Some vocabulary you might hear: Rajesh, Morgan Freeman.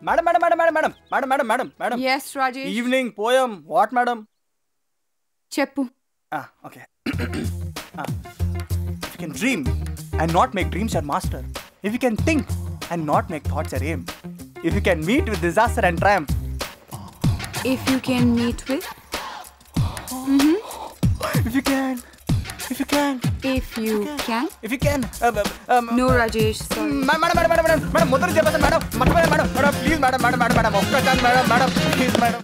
Madam. Yes, Rajesh. Evening poem. What, madam? Cheppu. Okay. If you can dream and not make dreams your master, if you can think and not make thoughts your aim, if you can meet with disaster and triumph. If you can meet with? If you can. No, Rajesh, sorry. Madam, please, madam.